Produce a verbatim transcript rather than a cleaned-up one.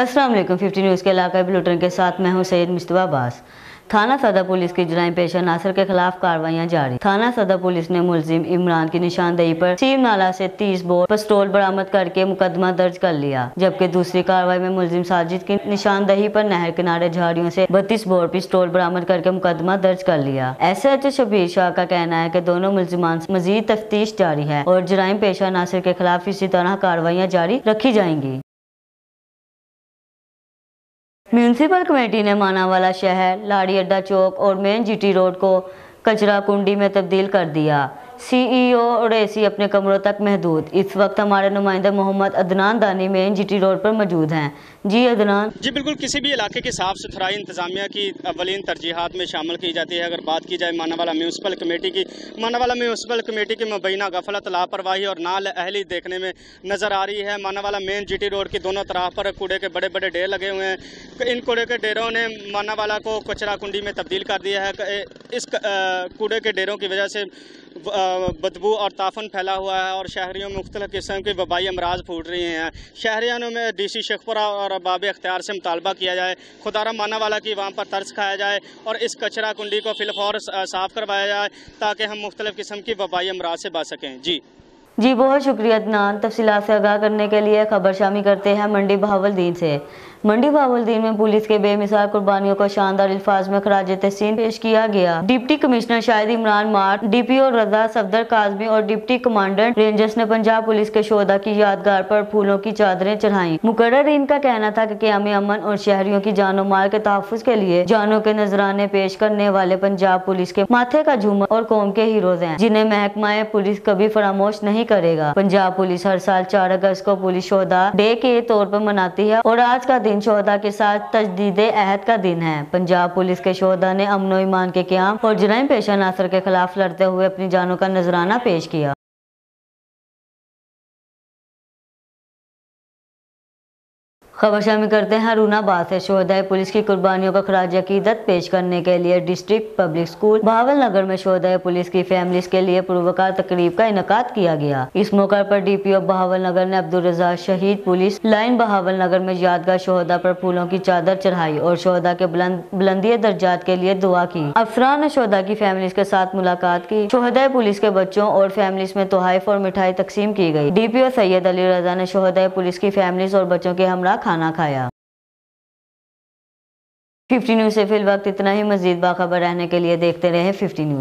अस्सलाम वालेकुम। Fifty news के इलाका बुलेटिन के साथ मैं हूं सईद मुस्तफा। थाना सदर पुलिस की जुराइम पेशा नासर के खिलाफ कार्रवाइयां जारी। थाना सदर पुलिस ने मुलजिम इमरान की निशानदेही पर सीम नाला से तीस बोर पिस्तौल बरामद करके मुकदमा दर्ज कर लिया, जबकि दूसरी कार्रवाई में मुलजिम साजिद की निशानदेही पर नहर किनारे झाड़ियों से बत्तीस बोर पिस्तौल बरामद करके मुकदमा दर्ज कर लिया। एस एच शबीर शाह का कहना है की दोनों मुलजिमान मजीद तफ्तीश जारी है और जुराइम पेशा नासर के खिलाफ इसी तरह कार्रवाइयां जारी रखी जाएंगी। म्यूनसिपल कमेटी ने मानावाला शहर, लाड़ी अड्डा चौक और मेन जीटी रोड को कचरा कुंडी में तब्दील कर दिया। सीईओ और एसी अपने कमरों तक महदूद। इस वक्त हमारे नुमाइंदा मोहम्मद अदनान दानी मेन जीटी रोड पर मौजूद हैं। जी अदनान जी, बिल्कुल किसी भी इलाके की साफ सुथराई इंतजामिया की अवलिन तरजीहात में शामिल की जाती है। अगर बात की जाए मानावाला म्यूनसिपल कमेटी की, मानावाला म्यूनसिपल कमेटी की मुबैना गफलत, लापरवाही और नाअहली देखने में नजर आ रही है। मानावाला मेन जीटी रोड के दोनों तरफ पर कूड़े के बड़े बड़े ढेर लगे हुए हैं। इन कूड़े के ढेरों ने मानावाला को कचरा कुंडी में तब्दील कर दिया है। इस कूड़े के ढेरों की वजह से बदबू और ताफन फैला हुआ है और शहरियों में मुख्तलिफ किस्म के वबाई अमराज फूट रही हैं। शहरियों में डी सी शेखपुरा और बाब अख्तियार से मुतालबा किया जाए, खुदारा मानावाला की वहाँ पर तर्ज खाया जाए और इस कचरा कुंडी को फिलफौर साफ करवाया जाए ताकि हम मुख्तलिफ किस्म की वबाई अमराज से बच सकें। जी जी बहुत शुक्रिया अदनान। तफसीलात से आगाह करने के लिए खबर शामिल करते हैं मंडी बहाउद्दीन से। मंडी बहाउद्दीन में पुलिस के बेमिसाल कुर्बानियों को शानदार अल्फाज में खराजे तहसीन पेश किया गया। डिप्टी कमिश्नर शायद इमरान मार, डीपीओ रजा सफदर काजमी और डिप्टी कमांडेंट रेंजर्स ने पंजाब पुलिस के शोधा की यादगार पर फूलों की चादरें चढ़ाई। मुकर्रर इनका कहना था कि क़याम अमन और शहरियों की जानो माल के तहफ़्फ़ुज़ के लिए जानों के नजराने पेश करने वाले पंजाब पुलिस के माथे का झूमर और कौम के हीरोज हैं, जिन्हें महकमाए पुलिस कभी फरामोश नहीं करेगा। पंजाब पुलिस हर साल चार अगस्त को पुलिस शोधा डे के तौर पर मनाती है और आज का शोहदा के साथ तजदीदे अहद का दिन है। पंजाब पुलिस के शोहदा ने अमन ईमान के क़याम और जुर्म पेशा नासर के खिलाफ लड़ते हुए अपनी जानों का नजराना पेश किया। खबर शामिल करते हैं हरूणाबाद से। शोहदाए पुलिस की कुर्बानियों का खराज अकीदत पेश करने के लिए डिस्ट्रिक्ट पब्लिक स्कूल बहावल नगर में शोहदाए पुलिस की फैमिलीज के लिए पुरवकार तकरीब का इनकाद किया गया। इस मौके पर डीपीओ बहावल नगर ने अब्दुल रजा शहीद पुलिस लाइन बहावल नगर में यादगार शोहदा पर फूलों की चादर चढ़ाई और शोहदा के बुलंद बुलंदी दर्जात के लिए दुआ की। अफसरान ने शोहदा की फैमिलीज के साथ मुलाकात की। शोहदाए पुलिस के बच्चों और फैमिलीज में तोहफ़ और मिठाई तकसीम की गयी। डीपीओ सैद अली राजा ने शोहदाए पुलिस की फैमिलीज और बच्चों के हमरा खाना खाया। फिफ्टी न्यूज़ से फिल वक्त इतना ही। मज़ीद बाखबर रहने के लिए देखते रहे फिफ्टी न्यूज़।